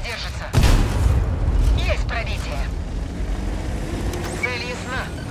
держится. Есть пробитие. Цель ясна.